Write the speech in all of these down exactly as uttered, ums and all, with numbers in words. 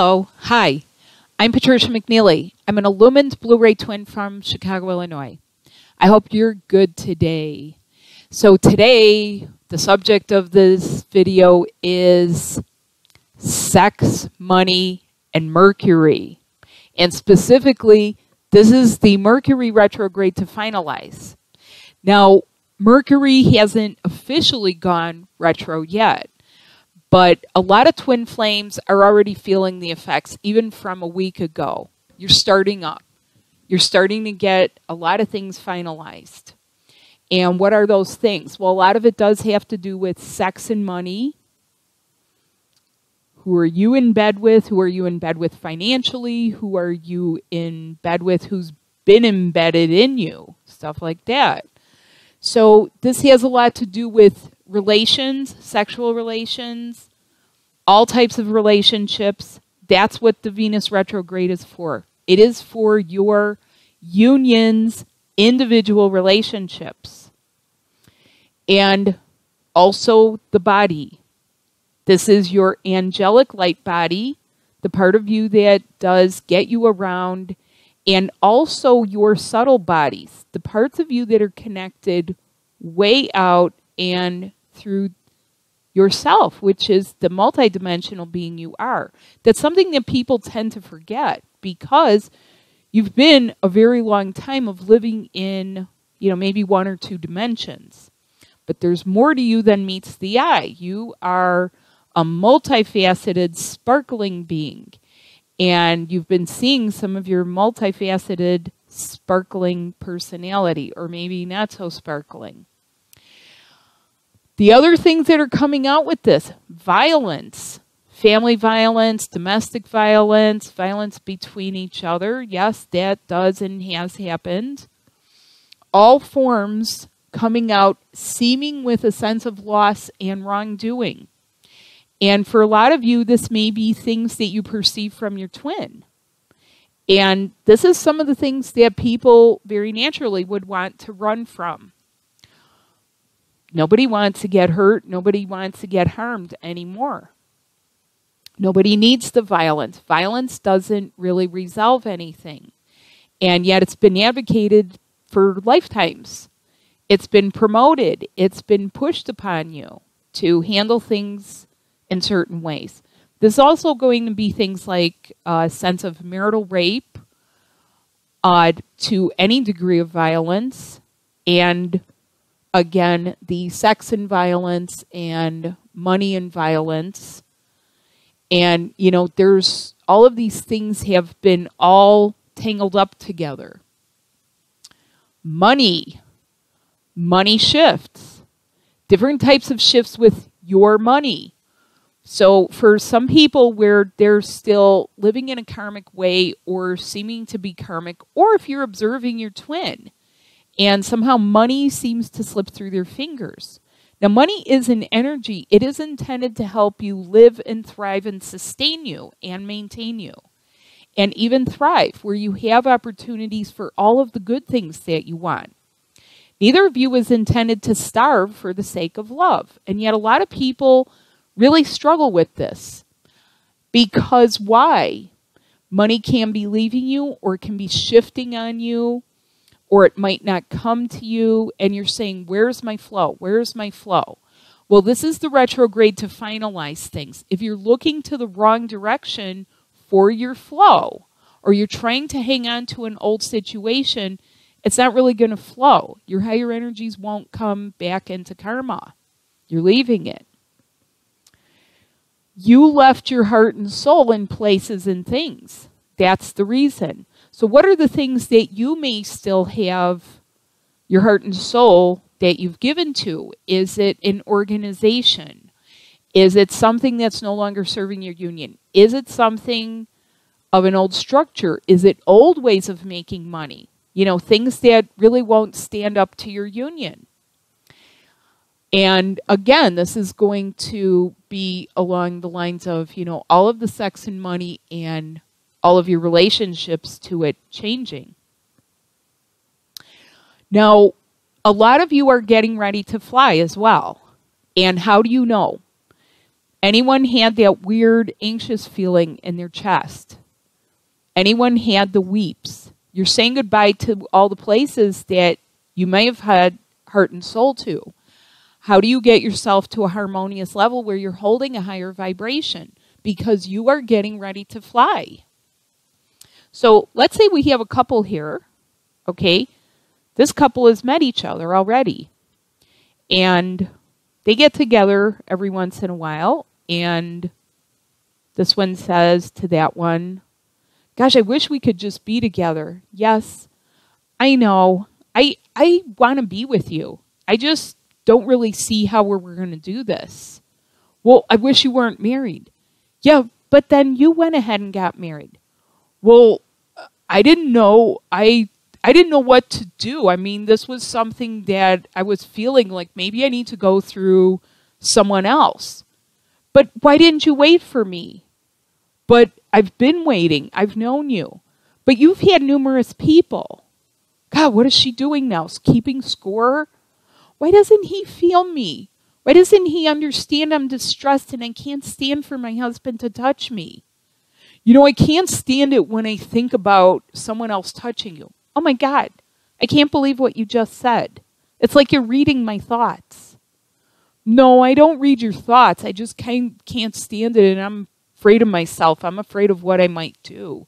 Hello, hi, I'm Patricia McNeely. I'm an illumined Blu-ray twin from Chicago, Illinois. I hope you're good today. So today, the subject of this video is sex, money, and Mercury. And specifically, this is the Mercury retrograde to finalize. Now, Mercury hasn't officially gone retro yet. But a lot of twin flames are already feeling the effects, even from a week ago. You're starting up. You're starting to get a lot of things finalized. And what are those things? Well, a lot of it does have to do with sex and money. Who are you in bed with? Who are you in bed with financially? Who are you in bed with who's been embedded in you? Stuff like that. So this has a lot to do with relations, sexual relations, all types of relationships. That's what the Venus retrograde is for. It is for your unions, individual relationships, and also the body. This is your angelic light body, the part of you that does get you around, and also your subtle bodies, the parts of you that are connected way out and through yourself, which is the multidimensional being you are. That's something that people tend to forget because you've been a very long time of living in, you know, maybe one or two dimensions. But there's more to you than meets the eye. You are a multifaceted, sparkling being. And you've been seeing some of your multifaceted, sparkling personality, or maybe not so sparkling. The other things that are coming out with this, violence, family violence, domestic violence, violence between each other. Yes, that does and has happened. All forms coming out, seeming with a sense of loss and wrongdoing. And for a lot of you, this may be things that you perceive from your twin. And this is some of the things that people very naturally would want to run from. Nobody wants to get hurt. Nobody wants to get harmed anymore. Nobody needs the violence. Violence doesn't really resolve anything. And yet it's been advocated for lifetimes. It's been promoted. It's been pushed upon you to handle things in certain ways. There's also going to be things like a sense of marital rape, uh, to any degree of violence, and again, the sex and violence and money and violence. And, you know, there's all of these things have been all tangled up together. Money. Money shifts. Different types of shifts with your money. So for some people where they're still living in a karmic way or seeming to be karmic, or if you're observing your twin, and somehow money seems to slip through their fingers. Now, money is an energy. It is intended to help you live and thrive and sustain you and maintain you. And even thrive, where you have opportunities for all of the good things that you want. Neither of you is intended to starve for the sake of love. And yet a lot of people really struggle with this. Because why? Money can be leaving you or it can be shifting on you. Or it might not come to you, and you're saying, where's my flow? Where's my flow? Well, this is the retrograde to finalize things. If you're looking to the wrong direction for your flow, or you're trying to hang on to an old situation, it's not really going to flow. Your higher energies won't come back into karma. You're leaving it. You left your heart and soul in places and things. That's the reason. So what are the things that you may still have your heart and soul that you've given to? Is it an organization? Is it something that's no longer serving your union? Is it something of an old structure? Is it old ways of making money? You know, things that really won't stand up to your union. And again, this is going to be along the lines of, you know, all of the sex and money and all of your relationships to it changing. Now, a lot of you are getting ready to fly as well. And how do you know? Anyone had that weird anxious feeling in their chest? Anyone had the weeps? You're saying goodbye to all the places that you may have had heart and soul to. How do you get yourself to a harmonious level where you're holding a higher vibration? Because you are getting ready to fly. So let's say we have a couple here, okay? This couple has met each other already. And they get together every once in a while. And this one says to that one, gosh, I wish we could just be together. Yes, I know. I, I want to be with you. I just don't really see how we're, we're going to do this. Well, I wish you weren't married. Yeah, but then you went ahead and got married. Well, I didn't know. I, I didn't know what to do. I mean, this was something that I was feeling like maybe I need to go through someone else. But why didn't you wait for me? But I've been waiting. I've known you. But you've had numerous people. God, what is she doing now? Keeping score? Why doesn't he feel me? Why doesn't he understand I'm distressed and I can't stand for my husband to touch me? You know, I can't stand it when I think about someone else touching you. Oh my God, I can't believe what you just said. It's like you're reading my thoughts. No, I don't read your thoughts. I just can't, can't stand it, and I'm afraid of myself. I'm afraid of what I might do.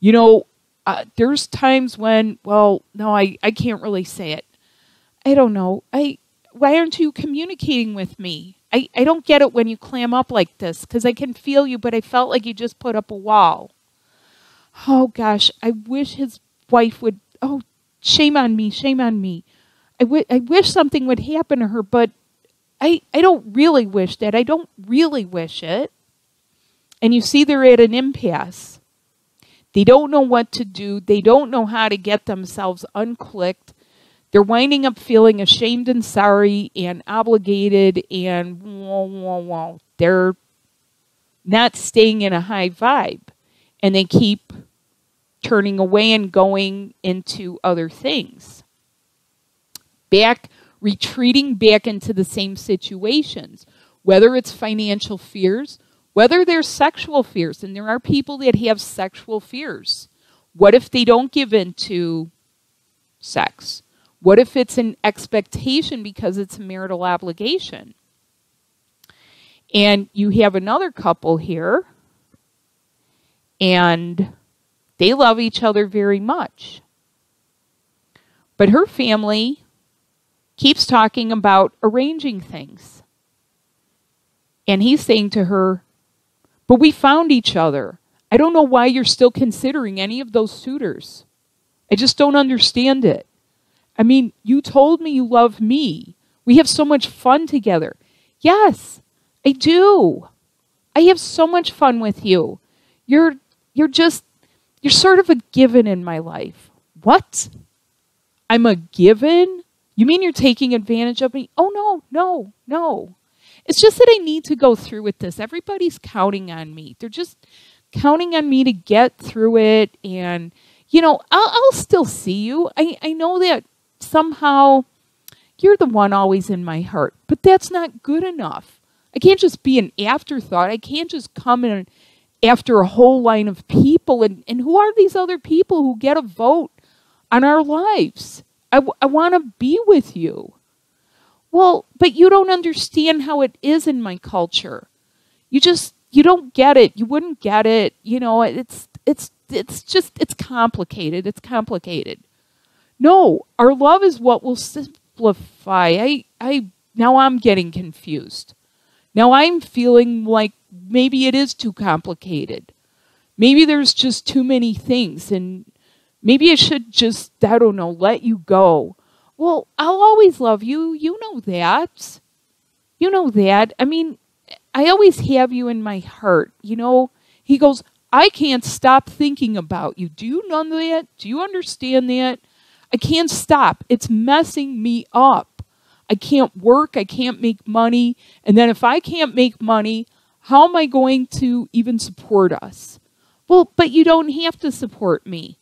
You know, uh, there's times when, well, no, I, I can't really say it. I don't know. I, why aren't you communicating with me? I, I don't get it when you clam up like this, because I can feel you, but I felt like you just put up a wall. Oh, gosh, I wish his wife would, oh, shame on me, shame on me. I, w I wish something would happen to her, but I, I don't really wish that. I don't really wish it. And you see they're at an impasse. They don't know what to do. They don't know how to get themselves unclicked. They're winding up feeling ashamed and sorry and obligated and whoa, whoa, whoa. They're not staying in a high vibe. And they keep turning away and going into other things. Back, retreating back into the same situations. Whether it's financial fears, whether there's sexual fears. And there are people that have sexual fears. What if they don't give in to sex? What if it's an expectation because it's a marital obligation? And you have another couple here, and they love each other very much. But her family keeps talking about arranging things. And he's saying to her, but we found each other. I don't know why you're still considering any of those suitors. I just don't understand it. I mean, you told me you love me. We have so much fun together. Yes, I do. I have so much fun with you. You're, you're just, you're sort of a given in my life. What? I'm a given? You mean you're taking advantage of me? Oh, no, no, no. It's just that I need to go through with this. Everybody's counting on me. They're just counting on me to get through it. And, you know, I'll, I'll still see you. I, I know that. Somehow, you're the one always in my heart. But that's not good enough. I can't just be an afterthought. I can't just come in after a whole line of people. And, and who are these other people who get a vote on our lives? I, I want to be with you. Well, but you don't understand how it is in my culture. You just, you don't get it. You wouldn't get it. You know, it's, it's, it's just, it's complicated. It's complicated. No, our love is what will simplify. I, I, now I'm getting confused. Now I'm feeling like maybe it is too complicated. Maybe there's just too many things, and maybe I should just, I don't know, let you go. Well, I'll always love you. You know that. You know that. I mean, I always have you in my heart. You know, he goes, I can't stop thinking about you. Do you know that? Do you understand that? I can't stop. It's messing me up. I can't work. I can't make money. And then if I can't make money, how am I going to even support us? Well, but you don't have to support me.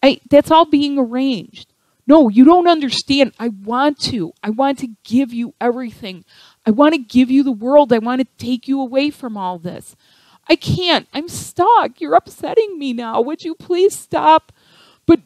I, that's all being arranged. No, you don't understand. I want to. I want to give you everything. I want to give you the world. I want to take you away from all this. I can't. I'm stuck. You're upsetting me now. Would you please stop? But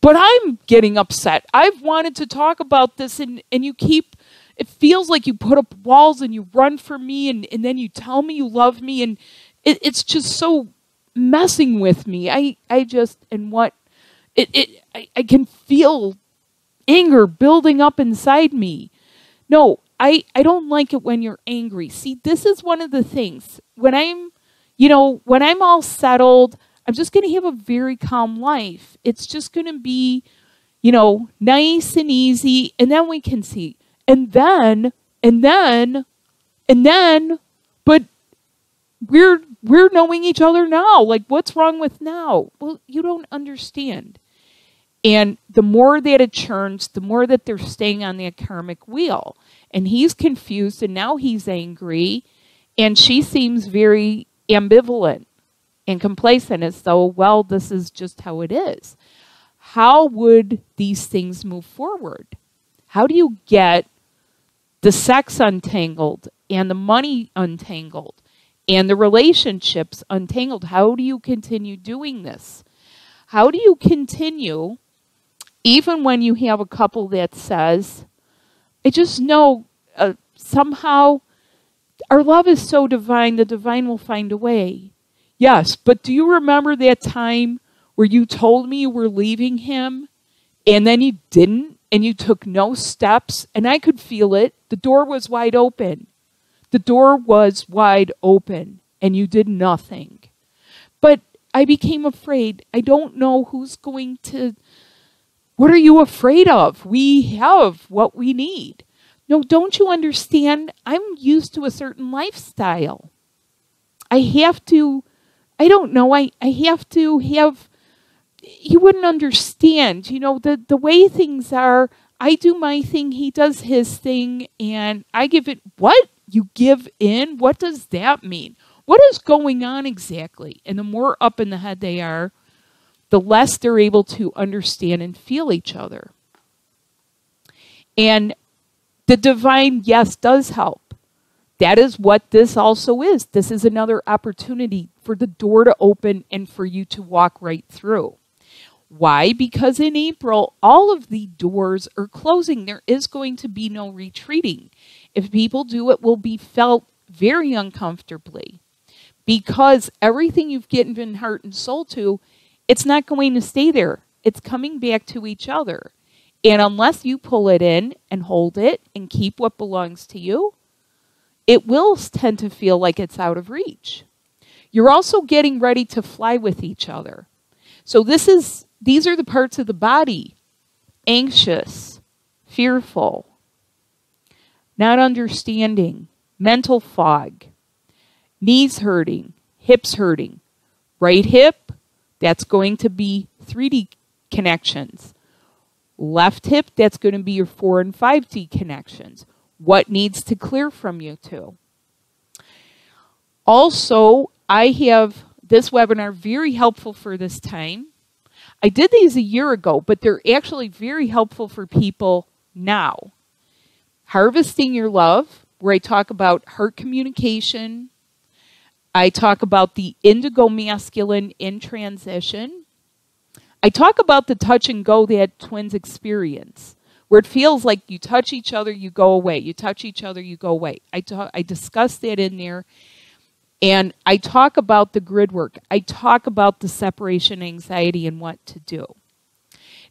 but I'm getting upset. I've wanted to talk about this, and, and you keep, it feels like you put up walls and you run from me, and, and then you tell me you love me, and it, it's just so messing with me. I, I just, and what, it, it I, I can feel anger building up inside me. No, I, I don't like it when you're angry. See, this is one of the things. When I'm, you know, when I'm all settled, I'm just going to have a very calm life. It's just going to be, you know, nice and easy. And then we can see. And then, and then, and then, but we're, we're knowing each other now. Like, what's wrong with now? Well, you don't understand. And the more that it churns, the more that they're staying on the karmic wheel. And he's confused, and now he's angry. And she seems very ambivalent and complacent, as though, well, this is just how it is. How would these things move forward? How do you get the sex untangled and the money untangled and the relationships untangled? How do you continue doing this? How do you continue, even when you have a couple that says, I just know uh, somehow our love is so divine, the divine will find a way. Yes, but do you remember that time where you told me you were leaving him, and then you didn't, and you took no steps, and I could feel it. The door was wide open. The door was wide open, and you did nothing. But I became afraid. I don't know who's going to... What are you afraid of? We have what we need. No, don't you understand? I'm used to a certain lifestyle. I have to, I don't know, I, I have to have, you wouldn't understand, you know, the, the way things are. I do my thing, he does his thing, and I give it, what? You give in? What does that mean? What is going on exactly? And the more up in the head they are, the less they're able to understand and feel each other. And the divine, yes, does help. That is what this also is. This is another opportunity for the door to open and for you to walk right through. Why? Because in April, all of the doors are closing. There is going to be no retreating. If people do, it will be felt very uncomfortably, because everything you've given heart and soul to, it's not going to stay there. It's coming back to each other. And unless you pull it in and hold it and keep what belongs to you, it will tend to feel like it's out of reach. You're also getting ready to fly with each other. So this is, these are the parts of the body: anxious, fearful, not understanding, mental fog, knees hurting, hips hurting, right hip, that's going to be three D connections. Left hip, that's going to be your four and five D connections. What needs to clear from you two? Also, I have this webinar very helpful for this time. I did these a year ago, but they're actually very helpful for people now. Harvesting Your Love, where I talk about heart communication. I talk about the indigo masculine in transition. I talk about the touch and go that twins experience, where it feels like you touch each other, you go away. You touch each other, you go away. I, talk, I discuss that in there. And I talk about the grid work. I talk about the separation anxiety and what to do.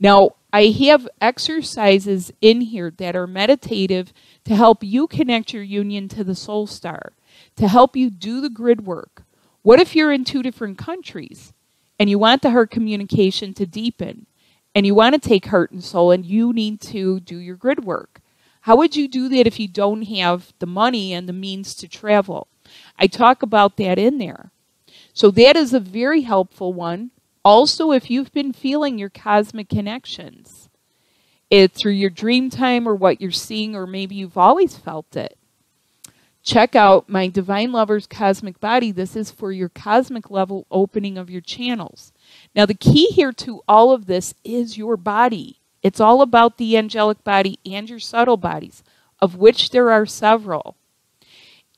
Now, I have exercises in here that are meditative to help you connect your union to the soul star, to help you do the grid work. What if you're in two different countries? And you want the heart communication to deepen, and you want to take heart and soul, and you need to do your grid work. How would you do that if you don't have the money and the means to travel? I talk about that in there. So that is a very helpful one. Also, if you've been feeling your cosmic connections, it through your dream time or what you're seeing, or maybe you've always felt it, check out my Divine Lover's Cosmic Body. This is for your cosmic level opening of your channels. Now, the key here to all of this is your body. It's all about the angelic body and your subtle bodies. of which there are several.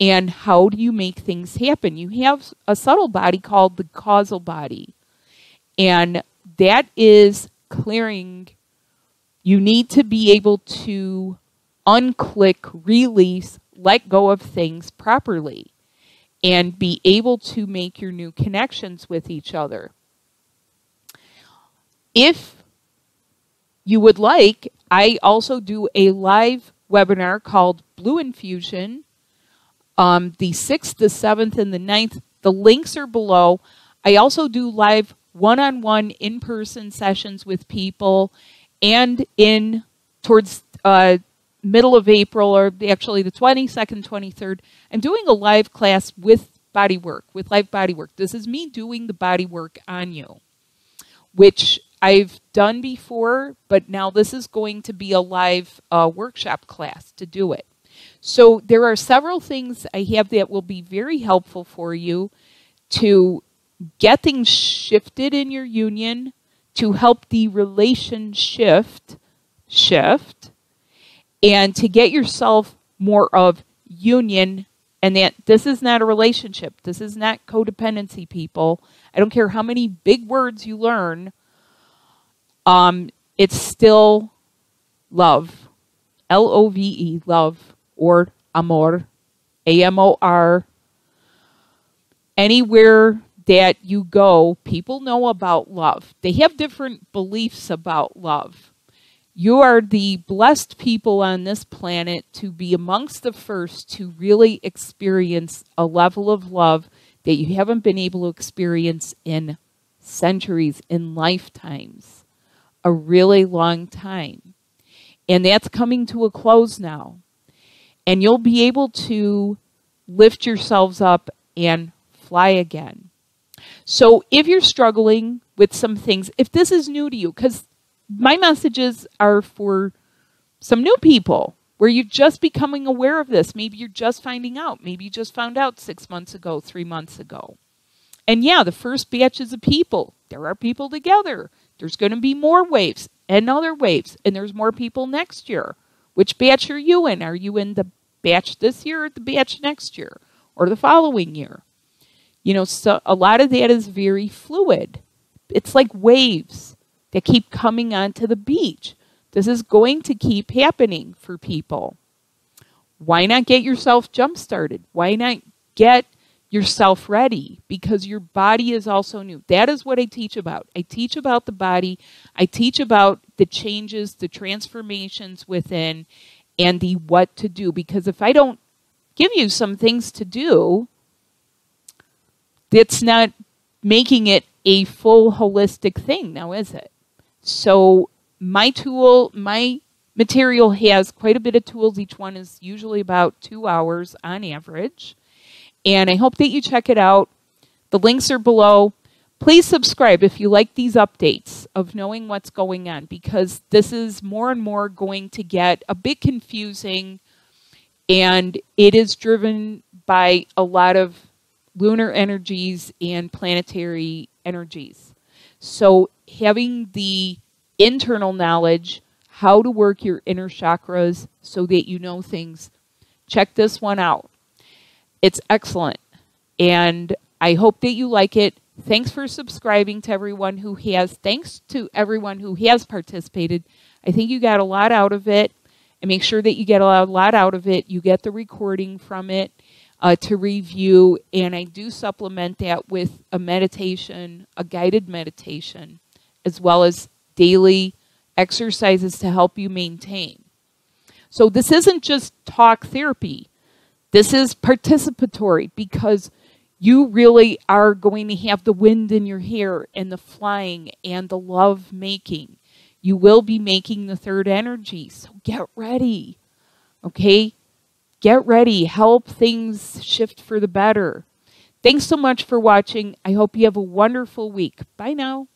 And how do you make things happen? You have a subtle body called the causal body. And that is clearing. You need to be able to unclick, release, let go of things properly, and be able to make your new connections with each other. If you would like, I also do a live webinar called Blue Infusion, um, the sixth, the seventh, and the ninth. The links are below. I also do live one-on-one in-person sessions with people, and in towards uh, middle of April, or actually the twenty-second, twenty-third, I'm doing a live class with body work, with live body work. This is me doing the body work on you, which I've done before, but now this is going to be a live uh, workshop class to do it. So there are several things I have that will be very helpful for you to get things shifted in your union, to help the relation shift, shift, and to get yourself more of union. And that this is not a relationship. This is not codependency, people. I don't care how many big words you learn. Um, it's still love, L O V E, love, or amor, A M O R. Anywhere that you go, people know about love. They have different beliefs about love. You are the blessed people on this planet to be amongst the first to really experience a level of love that you haven't been able to experience in centuries, in lifetimes, a really long time. And that's coming to a close now. And you'll be able to lift yourselves up and fly again. So if you're struggling with some things, if this is new to you, because my messages are for some new people where you're just becoming aware of this. Maybe you're just finding out. Maybe you just found out six months ago, three months ago. And yeah, the first batches of people, there are people together. There's going to be more waves and other waves, and there's more people next year. Which batch are you in? Are you in the batch this year or the batch next year or the following year? You know, so a lot of that is very fluid. It's like waves that keep coming onto the beach. This is going to keep happening for people. Why not get yourself jump-started? Why not get yourself ready? Because your body is also new. That is what I teach about. I teach about the body. I teach about the changes, the transformations within, and the what to do. Because if I don't give you some things to do, that's not making it a full holistic thing now, is it? So my tool, my material has quite a bit of tools. Each one is usually about two hours on average. And I hope that you check it out. The links are below. Please subscribe if you like these updates of knowing what's going on, because this is more and more going to get a bit confusing, and it is driven by a lot of lunar energies and planetary energies. So having the internal knowledge, how to work your inner chakras so that you know things, check this one out. It's excellent, and I hope that you like it. Thanks for subscribing to everyone who has. Thanks to everyone who has participated. I think you got a lot out of it, and make sure that you get a lot out of it. You get the recording from it uh, to review, and I do supplement that with a meditation, a guided meditation, as well as daily exercises to help you maintain. So this isn't just talk therapy. This is participatory, because you really are going to have the wind in your hair and the flying and the love making. You will be making the third energy. So get ready. Okay? Get ready. Help things shift for the better. Thanks so much for watching. I hope you have a wonderful week. Bye now.